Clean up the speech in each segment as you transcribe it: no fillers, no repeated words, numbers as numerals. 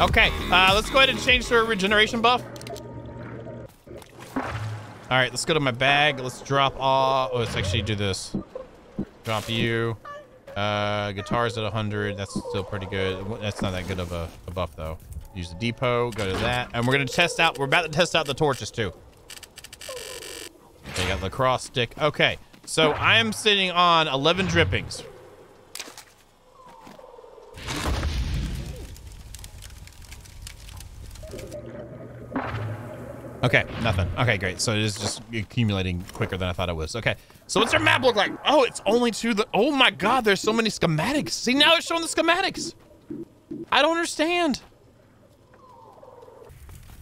Okay, let's go ahead and change to a regeneration buff. All right, let's go to my bag. Let's drop all. Oh, let's actually do this. Drop you. Guitar's at 100. That's still pretty good. That's not that good of a buff though. Use the depot. Go to that, and we're gonna test out. We're about to test out the torches too. They got the cross stick. Okay, so I am sitting on 11 drippings. Okay, nothing. Okay, great. So it is just accumulating quicker than I thought it was. Okay, so what's our map look like? Oh, it's only to the... Oh my God, there's so many schematics. See, now it's showing the schematics. I don't understand.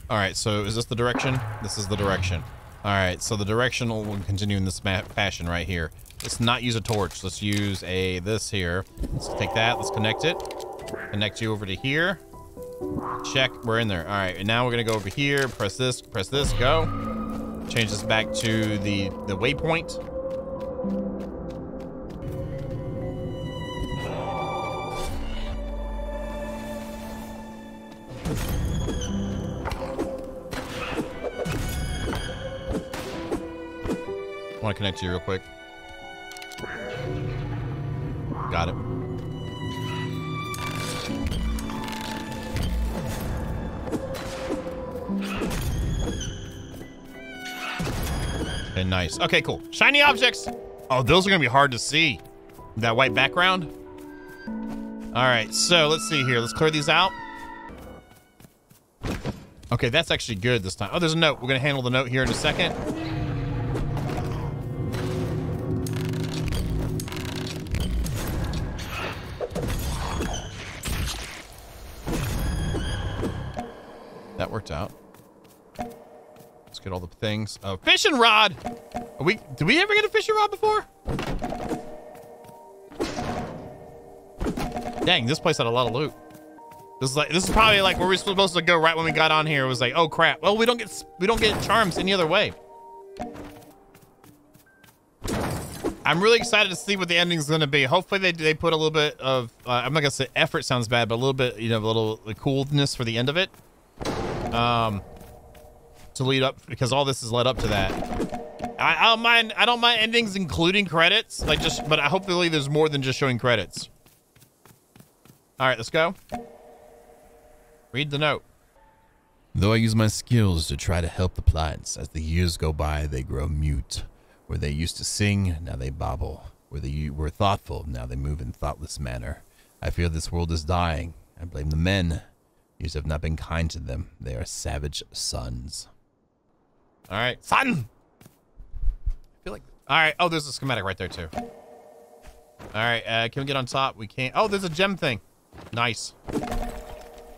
All right, so is this the direction? This is the direction. All right, so the direction will continue in this fashion right here. Let's not use a torch. Let's use a this here. Let's take that. Let's connect it. Connect you over to here. Check, we're in there. All right, and now we're gonna go over here, press this, go. Change this back to the waypoint. I wanna connect to you real quick. Got it. Nice. Okay, cool. Shiny objects. Oh, those are gonna be hard to see. That white background. All right, so let's see here. Let's clear these out. Okay, that's actually good this time. Oh, there's a note. We're gonna handle the note here in a second. That worked out. Let's get all the things. Oh, fishing rod! Did we ever get a fishing rod before? Dang, this place had a lot of loot. This is probably like where we were supposed to go right when we got on here. It was like, oh crap. Well, we don't get charms any other way. I'm really excited to see what the ending is going to be. Hopefully they put a little bit of I'm not gonna say effort sounds bad, but a little bit, you know, a little coolness for the end of it. To lead up, because all this is led up to that. I don't mind endings including credits, like just, but hopefully there's more than just showing credits. All right, let's go. Read the note. Though I use my skills to try to help the plants, as the years go by, they grow mute. Where they used to sing, now they babble. Where they were thoughtful, now they move in thoughtless manner. I fear this world is dying. I blame the men. You have not been kind to them. They are savage sons. All right, son. I feel like. All right. Oh, there's a schematic right there too. All right. Can we get on top? We can't. Oh, there's a gem thing. Nice.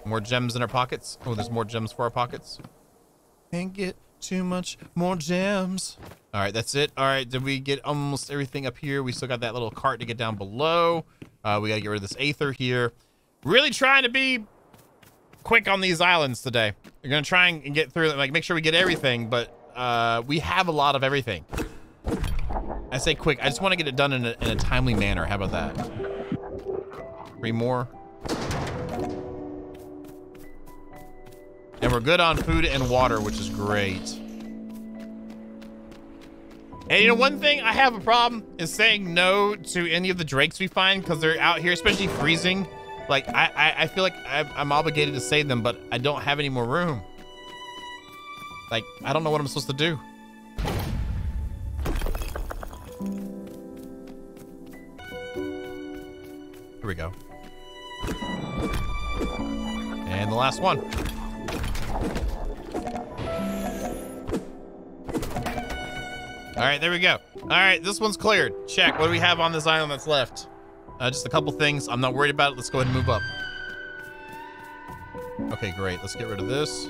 More gems in our pockets. Oh, there's more gems for our pockets. Can't get too much more gems. All right, that's it. All right. Did we get almost everything up here? We still got that little cart to get down below. We gotta get rid of this aether here. Really trying to be quick on these islands today. We're gonna try and get through them, like make sure we get everything, but we have a lot of everything. I say quick, I just want to get it done in a timely manner. How about that? 3 more and we're good on food and water, which is great. And you know, one thing I have a problem is saying no to any of the drakes we find, because they're out here, especially freezing. Like, I feel like I'm obligated to save them, but I don't have any more room. Like, I don't know what I'm supposed to do. Here we go. And the last one. All right, there we go. All right, this one's cleared. Check, what do we have on this island that's left? Just a couple things. I'm not worried about it. Let's go ahead and move up. Okay, great. Let's get rid of this.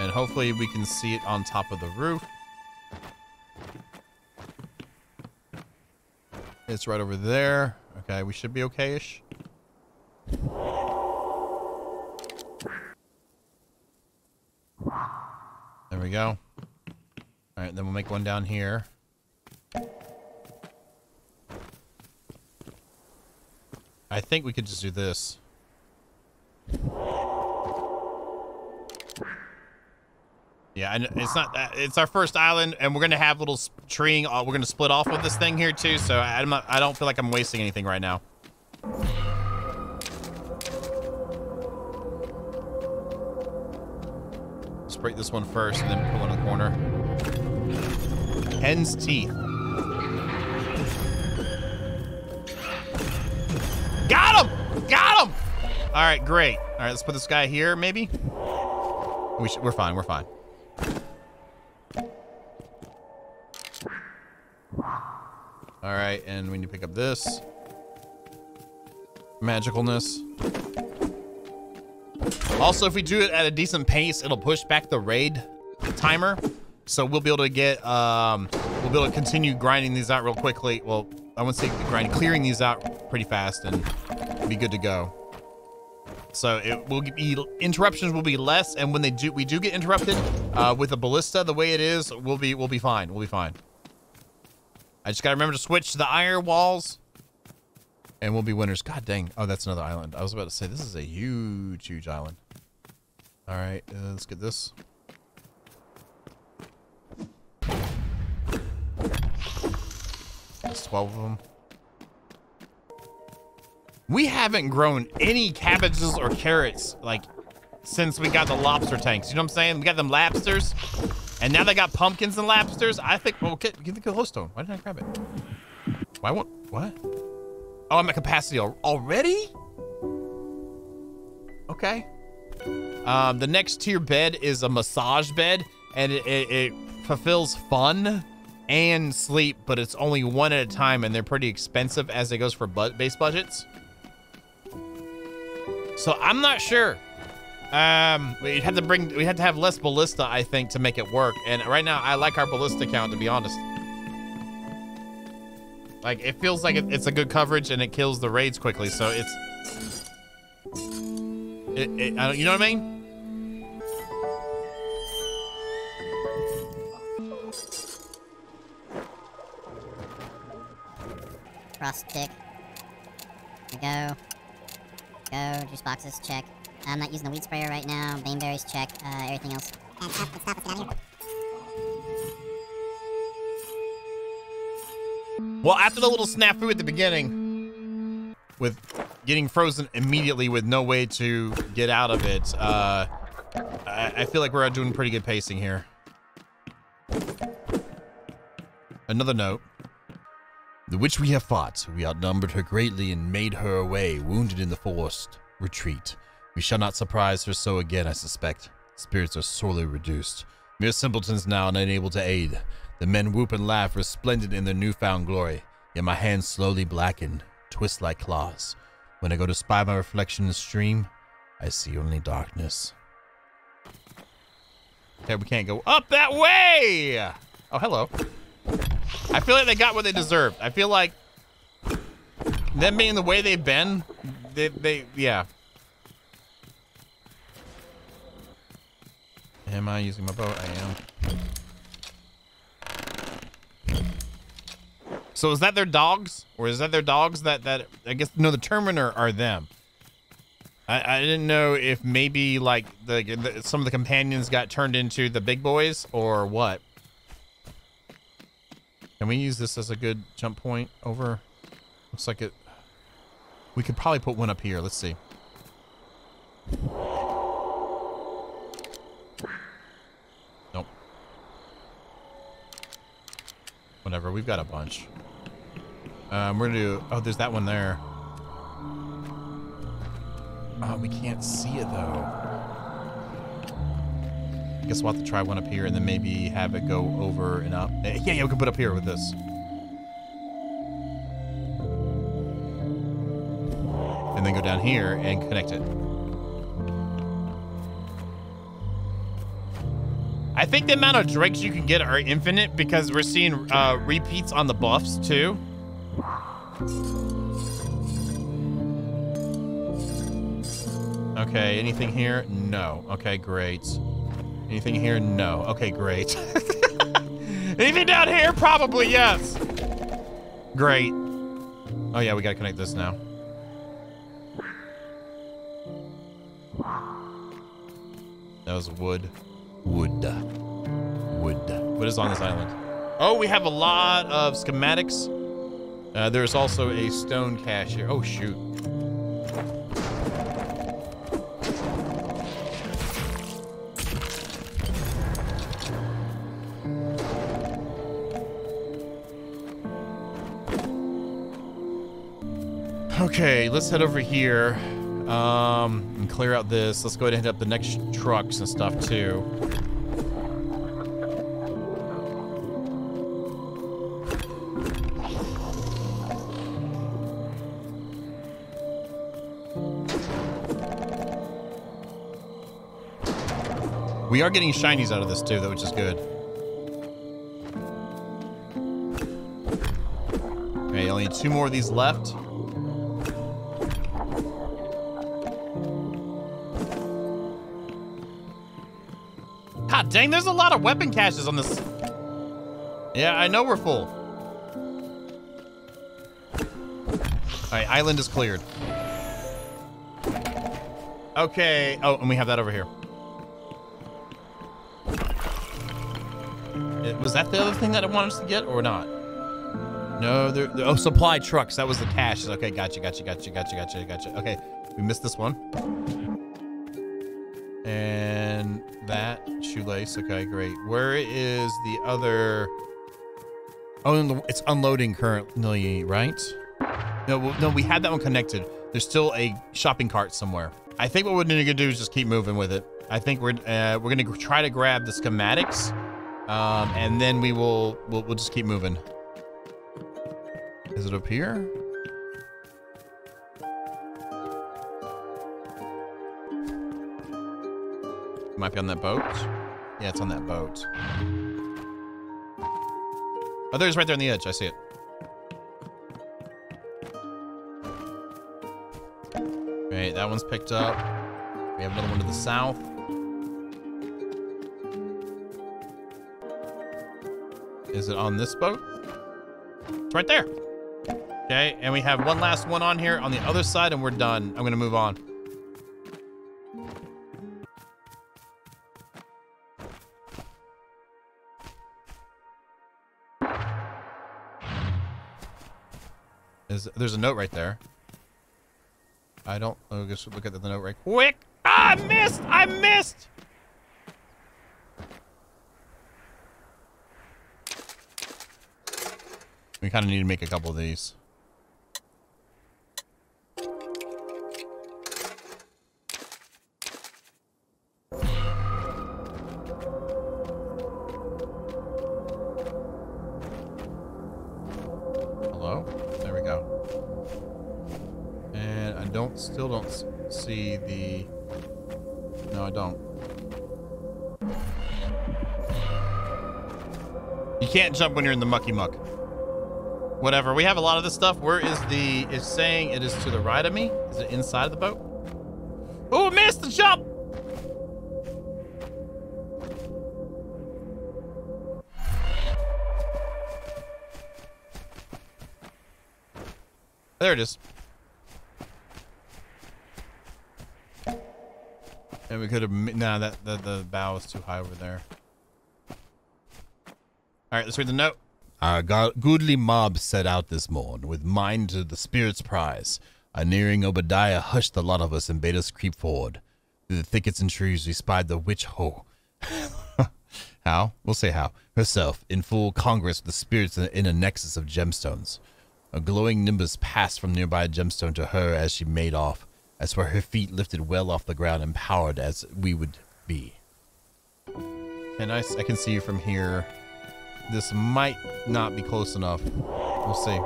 And hopefully we can see it on top of the roof. It's right over there. Okay, we should be okay-ish. There we go. All right, then we'll make one down here. I I think we could just do this. Yeah, and it's not that, it's our first island, and we're gonna have little treeing. We're gonna split off with this thing here too, so I don't feel like I'm wasting anything right now. Let's break this one first, and then pull in the corner. Hen's teeth. Got him! Got him! All right, great. All right, let's put this guy here, maybe. We're fine. We're fine. All right, and we need to pick up this magicalness. Also, if we do it at a decent pace, it'll push back the raid timer, so we'll be able to get we'll be able to continue grinding these out real quickly. Well, I wouldn't say clearing these out pretty fast, and be good to go. So it will be, interruptions will be less, and when they do, we do get interrupted with a ballista the way it is, we'll be fine. We'll be fine. I just gotta remember to switch to the iron walls, and we'll be winners. God dang! Oh, that's another island. I was about to say this is a huge, huge island. All right, let's get this. That's 12 of them. We haven't grown any cabbages or carrots like since we got the lobster tanks. You know what I'm saying? We got them lobsters. And now they got pumpkins and lapsters. I think we'll get the glowstone. Why didn't I grab it? Why won't, what? Oh, I'm at capacity already? Okay. The next tier bed is a massage bed, and it fulfills fun and sleep, but it's only one at a time, and they're pretty expensive as it goes for base budgets. So I'm not sure. We had to have less ballista, I think, to make it work. And right now, I like our ballista count, to be honest. Like, it feels like it's a good coverage, and it kills the raids quickly. So it's, I don't, you know what I mean? Frost stick. Go. Juice boxes. Check. I'm not using the weed sprayer right now. Baneberries, check. Everything else. Well, after the little snafu at the beginning, with getting frozen immediately with no way to get out of it, I feel like we're doing pretty good pacing here. Another note. The witch we have fought, we outnumbered her greatly and made her away, wounded in the forced retreat. We shall not surprise her so again, I suspect. Spirits are sorely reduced. Mere simpletons now and unable to aid. The men whoop and laugh, resplendent in their newfound glory. Yet my hands slowly blacken, twist like claws. When I go to spy my reflection in the stream, I see only darkness. Okay, we can't go up that way! Oh, hello. I feel like they got what they deserved. I feel like them being the way they've been, yeah. Am I using my bow? I am. So is that their dogs? Or is that their dogs that I guess, no, the Terminator are them. I didn't know if maybe like some of the companions got turned into the big boys or what. Can we use this as a good jump point over? Looks like it. We could probably put one up here. Let's see. Whatever, we've got a bunch. We're gonna do, oh, there's that one there. Oh, we can't see it though. I guess we'll have to try one up here and then maybe have it go over and up. Yeah, we can put up here with this. And then go down here and connect it. I think the amount of drakes you can get are infinite because we're seeing repeats on the buffs too. Okay, anything here? No. Okay, great. Anything here? No. Okay, great. Anything down here? Probably yes. Great. Oh yeah, we gotta connect this now. That was wood. What is on this island? Oh, we have a lot of schematics. There's also a stone cache here. Oh, shoot. Okay, let's head over here and clear out this. Let's go ahead and hit up the next trucks and stuff too. We are getting shinies out of this too, though, which is good. Okay, only two more of these left. God dang, there's a lot of weapon caches on this. Yeah, I know we're full. All right, island is cleared. Okay, oh, and we have that over here. Was that the other thing that it wanted us to get or not? No, oh, supply trucks. That was the cache. Okay, gotcha. Okay, we missed this one. And that shoelace. Okay, great. Where is the other? Oh, it's unloading currently, right? No, we had that one connected. There's still a shopping cart somewhere. I think what we're going to do is just keep moving with it. I think we're going to try to grab the schematics. And then we'll just keep moving. Is it up here? Might be on that boat. Yeah, it's on that boat. Oh, there's right there on the edge. I see it. All right, that one's picked up. We have another one to the south. Is it on this boat? It's right there. Okay, and we have one last one on here on the other side, and we're done. I'm gonna move on. There's a note right there. I don't. I guess we'll look at the note right quick. Ah, I missed. We kind of need to make a couple of these. Hello? There we go. And I still don't see the... No, I don't. You can't jump when you're in the mucky muck. Whatever, we have a lot of this stuff. Where is the, it's saying it is to the right of me. Is it inside of the boat? Oh, missed the jump. There it is. And we could have, nah, the bow is too high over there. All right, let's read the note. Our goodly mob set out this morn, with mind to the spirit's prize. A nearing Obadiah hushed the lot of us and bade us creep forward. Through the thickets and trees we spied the witch ho. How? We'll say how. Herself, in full congress with the spirits in a nexus of gemstones. A glowing nimbus passed from nearby gemstone to her as she made off. As for her feet lifted well off the ground, empowered as we would be. And I can see you from here. This might not be close enough. We'll see.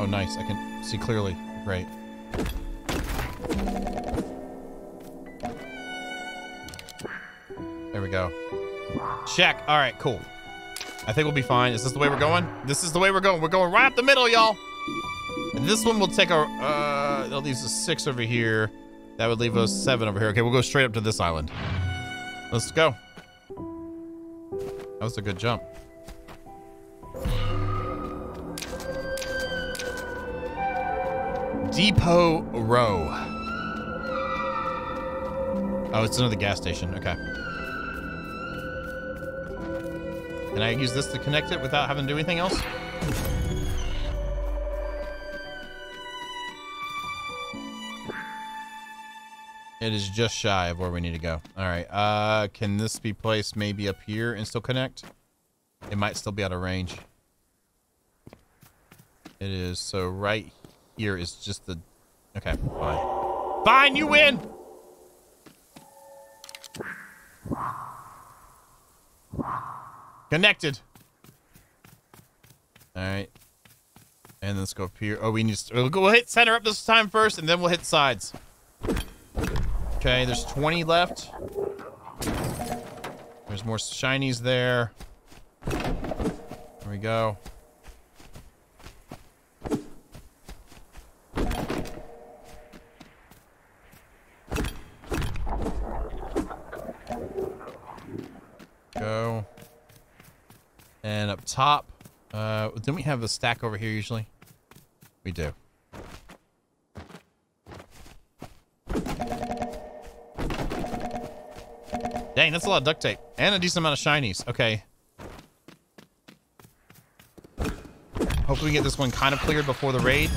Oh, nice. I can see clearly. Great. There we go. Check. All right, cool. I think we'll be fine. Is this the way we're going? This is the way we're going. We're going right up the middle, y'all. This one will take our... That leaves us 6 over here. That would leave us 7 over here. Okay, we'll go straight up to this island. Let's go. That was a good jump. Depot Row. Oh, it's another gas station. Okay. Can I use this to connect it without having to do anything else? It is just shy of where we need to go. All right. Can this be placed maybe up here and still connect? It might still be out of range. It is. So right here is just the... Okay. Fine. Fine, you win! Connected. All right. And then let's go up here. Oh, we need to... We'll hit center up this time first, and then we'll hit sides. Okay, there's 20 left. There's more shinies there. There we go. Go. And up top. Don't we have a stack over here usually? We do. Dang, that's a lot of duct tape. And a decent amount of shinies. Okay. Hopefully we get this one kind of cleared before the raid.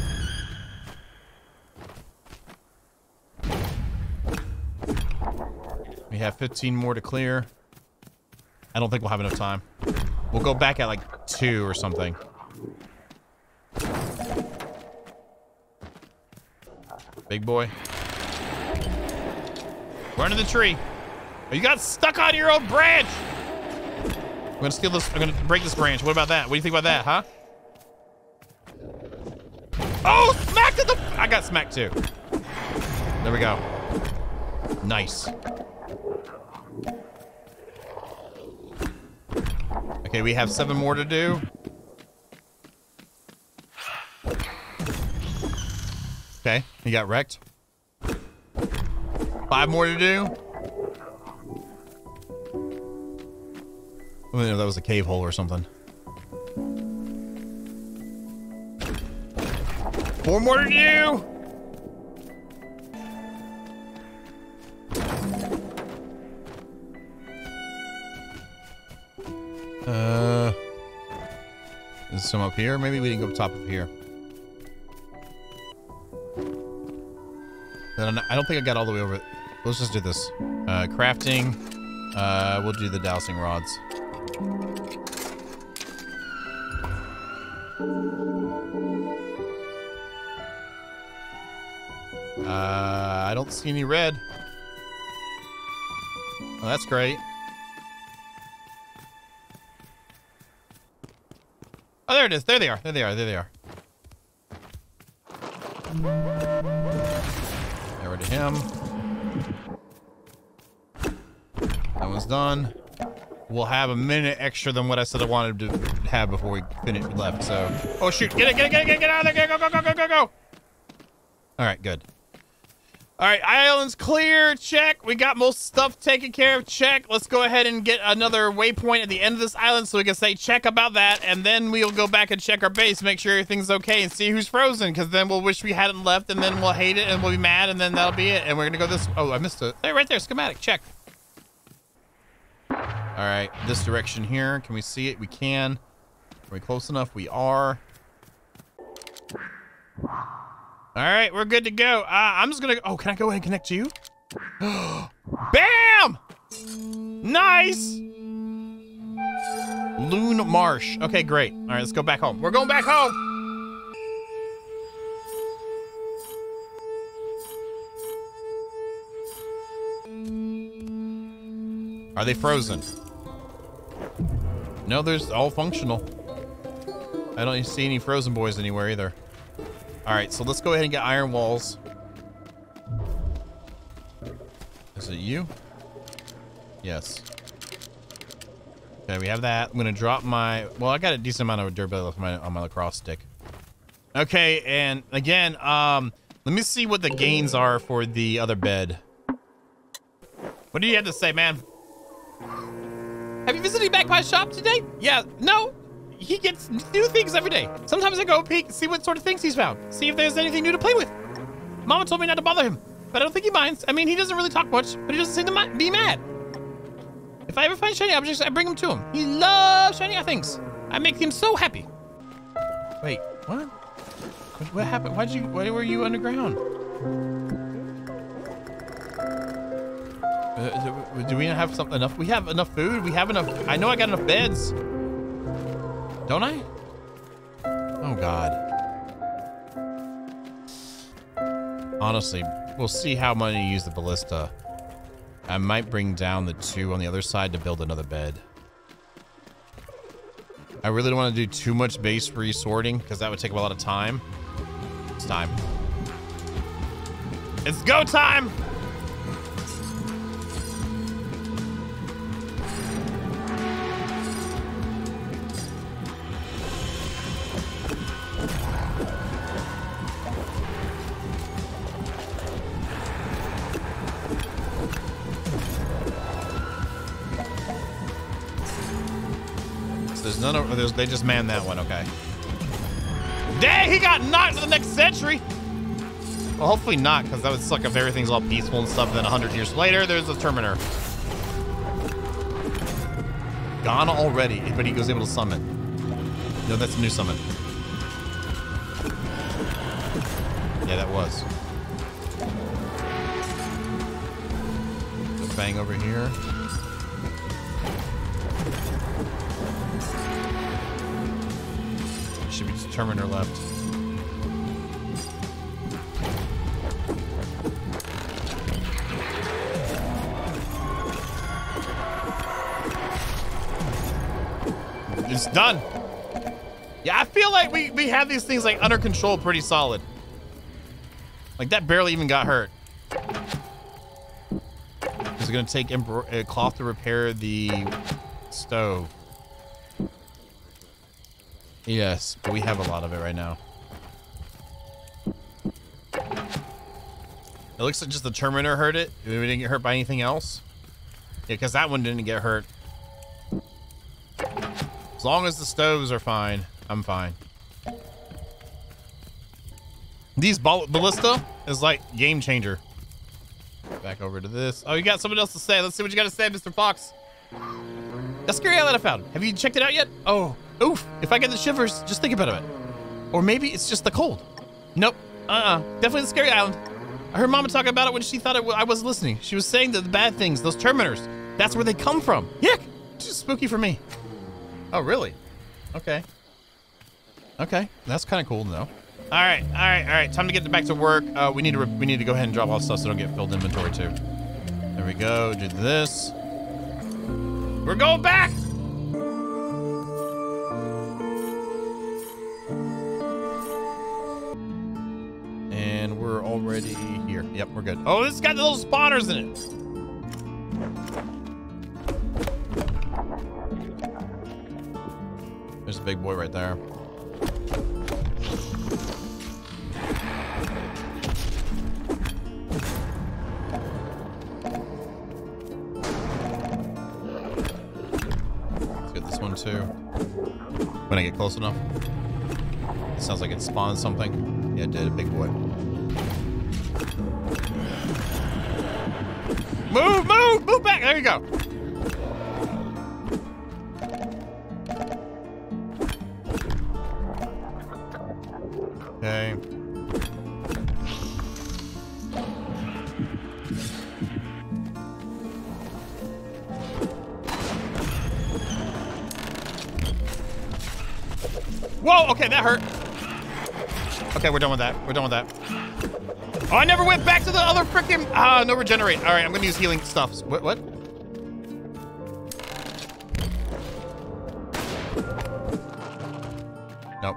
We have 15 more to clear. I don't think we'll have enough time. We'll go back at like 2 or something. Big boy. Run to the tree. You got stuck on your own branch! I'm gonna steal this, I'm gonna break this branch. What about that? What do you think about that, huh? Oh, smacked at the... I got smacked too. There we go. Nice. Okay, we have 7 more to do. Okay, he got wrecked. 5 more to do. I don't know if that was a cave hole or something. 4 more to do! Is some up here? Maybe we didn't go up top of here. I don't think I got all the way over. Let's just do this. Crafting. We'll do the dowsing rods. I don't see any red. Oh, that's great. Oh, there it is. There they are. There they are. There they are. Get rid of him. That one's done. We'll have a minute extra than what I said I wanted to have before we finish left, so... Oh, shoot! Get it! Get it! Get it! Get out of there! Go! Go! Go! Go! Go! Go! Alright, good. Alright, island's clear! Check! We got most stuff taken care of. Check! Let's go ahead and get another waypoint at the end of this island so we can say check about that, and then we'll go back and check our base, make sure everything's okay, and see who's frozen, because then we'll wish we hadn't left, and then we'll hate it, and we'll be mad, and then that'll be it, and we're gonna go this... Oh, I missed it. Hey, right there! Schematic! Check! All right, this direction here. Can we see it? We can. Are we close enough? We are. All right, we're good to go. I'm just gonna... Oh, can I go ahead and connect to you? Bam! Nice! Loon Marsh. Okay, great. All right, let's go back home. We're going back home! Are they frozen? No, there's all functional. I don't see any frozen boys anywhere either. All right, so let's go ahead and get iron walls. Is it you? Yes. Okay, we have that. I'm gonna drop my... Well, I got a decent amount of durability left on my lacrosse stick. Okay, and again, let me see what the gains are for the other bed. What do you have to say, man? Have you visited Magpie's shop today? Yeah, no. He gets new things every day. Sometimes I go peek, see what sort of things he's found. See if there's anything new to play with. Mama told me not to bother him. but I don't think he minds. I mean, he doesn't really talk much, but he doesn't seem to be mad. If I ever find shiny objects, I bring them to him. He loves shiny things. I make him so happy. Wait, what? What happened? Why were you underground? Do we not have enough? We have enough food. We have enough. I know I got enough beds. Don't I? Oh God. Honestly, we'll see how much you use the ballista. I might bring down the two on the other side to build another bed. I really don't want to do too much base resorting because that would take a lot of time. It's time. It's go time! None of those, they just manned that one, okay. Dang, he got knocked to the next century! Well, hopefully not, because that would suck if everything's all peaceful and stuff, and then 100 years later, there's a Terminator. Gone already, but he was able to summon. No, that's a new summon. Yeah, that was. The Fang over here. Should be Terminator left. It's done. Yeah, I feel like we have these things like under control pretty solid. Like that barely even got hurt. It's gonna take cloth to repair the stove. Yes, but we have a lot of it right now. It looks like just the Terminator hurt it. We didn't get hurt by anything else. Yeah, because that one didn't get hurt. As long as the stoves are fine, I'm fine. These ballista is like game changer. Back over to this. Oh, you got something else to say. Let's see what you got to say, Mr. Fox. That's scary that I found. Have you checked it out yet? Oh. Oof, if I get the shivers, just think about it. Or maybe it's just the cold. Nope, definitely the scary island. I heard Mama talking about it when she thought I wasn't listening. She was saying that the bad things, those Terminators, that's where they come from. Yuck, it's just spooky for me. Oh, really? Okay. Okay, that's kind of cool to know. All right, all right, all right, time to get back to work. We need to go ahead and drop off stuff so don't get filled inventory too. There we go, do this. We're going back! And we're already here. Yep, we're good. Oh, this has got the little spawners in it. There's a big boy right there. Let's get this one too. When I get close enough. It sounds like it spawned something. Yeah, it did, a big boy. Move, move, move back. There you go. Okay. Whoa, okay, that hurt. Okay, we're done with that. We're done with that. Oh, I never went back to the other frickin', no regenerate. All right, I'm gonna use healing stuff. What? Nope,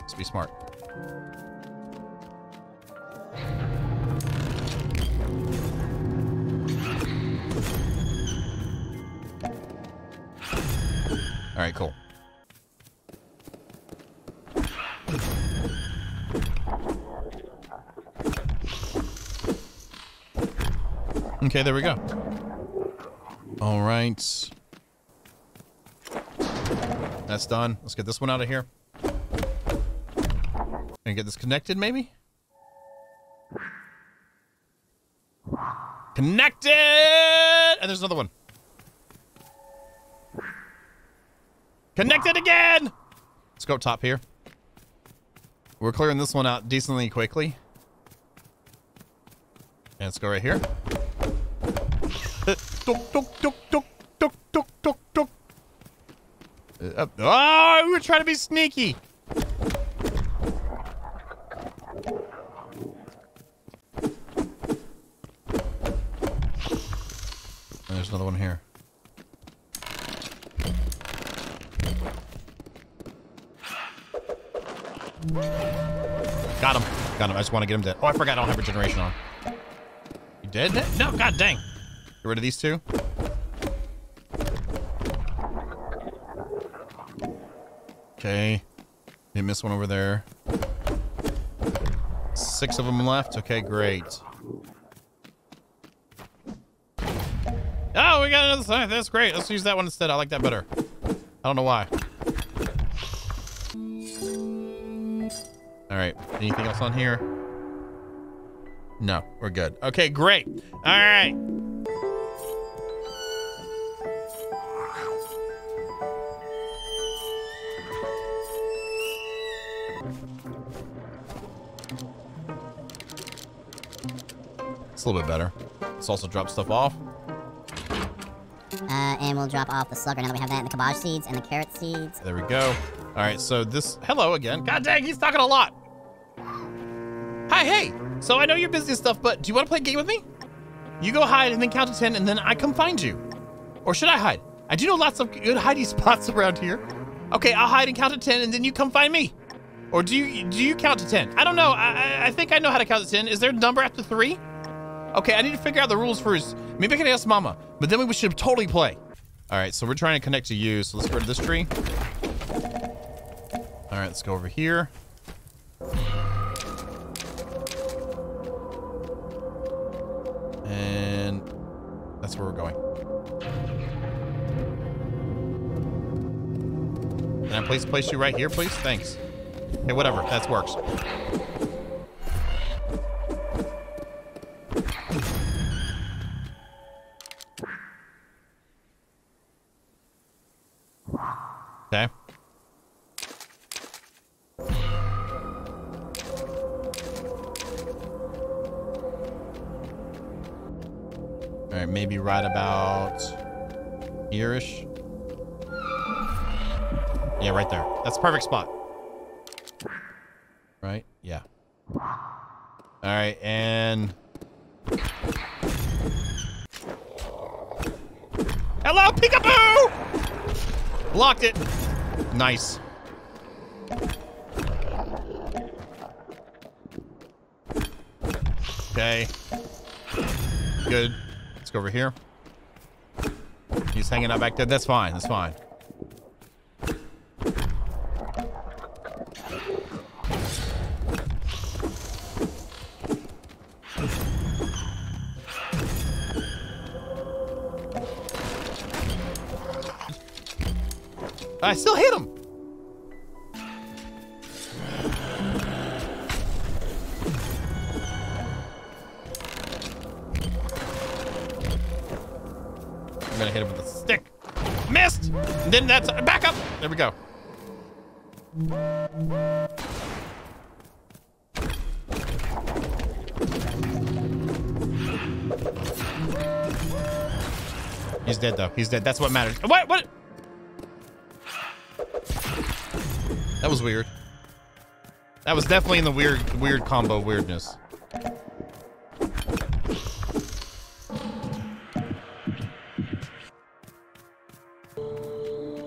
let's be smart. All right, cool. Okay, there we go. All right. That's done. Let's get this one out of here. And get this connected, maybe? Connected! And there's another one. Connected again! Let's go up top here. We're clearing this one out decently quickly. And let's go right here. Oh, we were trying to be sneaky. And there's another one here. Got him. Got him. I just want to get him dead. Oh, I forgot I don't have regeneration on. You dead? No, god dang. Get rid of these two. Okay. Didn't miss one over there. 6 of them left. Okay, great. Oh, we got another side. That's great. Let's use that one instead. I like that better. I don't know why. All right. Anything else on here? No, we're good. Okay, great. All right. It's a little bit better. Let's also drop stuff off. And we'll drop off the slugger. Now that we have that, and the kabaj seeds and the carrot seeds. There we go. All right, so this, hello again. God dang, he's talking a lot. Hi, hey, so I know you're busy and stuff, but do you want to play a game with me? You go hide and then count to 10 and then I come find you. Or should I hide? I do know lots of good hidey spots around here. Okay, I'll hide and count to 10 and then you come find me. Or do you count to 10? I don't know, I think I know how to count to 10. Is there a number after 3? Okay, I need to figure out the rules first. Maybe I can ask Mama, but then we should totally play. All right, so we're trying to connect to you. So let's go to this tree. All right, let's go over here. And that's where we're going. Can I please place you right here, please? Thanks. Okay, whatever, that works. Okay. Alright, maybe right about here-ish. Yeah, right there. That's the perfect spot. Right? Yeah. Alright, and... Hello, peekaboo! Blocked it. Nice. Okay. Good. Let's go over here. He's hanging out back there. That's fine. That's fine. I still hit him. I'm gonna hit him with a stick. Missed. And then that's back up. There we go. He's dead though. He's dead. That's what matters. What? What? That was weird. That was definitely in the weird combo weirdness.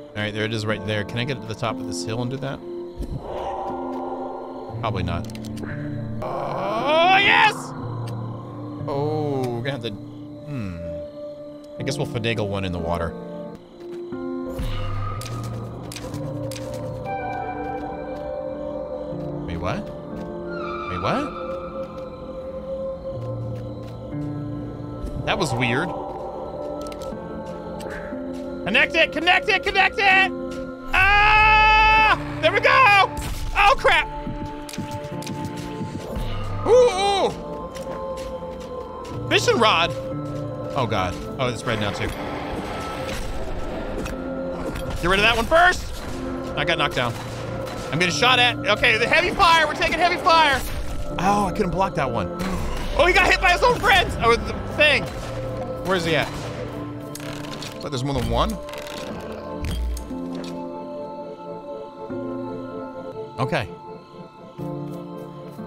Alright, there it is right there. Can I get to the top of this hill and do that? Probably not. Oh, yes! Oh, we're gonna have to... I guess we'll finagle one in the water. What? Wait, what? That was weird. Connect it, connect it, connect it! Ah! There we go! Oh, crap! Ooh, ooh! Fishing rod! Oh, God. Oh, it's red now, too. Get rid of that one first. I got knocked down. I'm getting shot at. Okay, the heavy fire. We're taking heavy fire. Oh, I couldn't block that one. Oh, he got hit by his own friends. Oh, the thing. Where's he at? But there's more than one. Okay.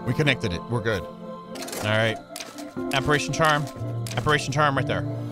We connected it. We're good. All right. Apparition Charm. Apparition Charm right there.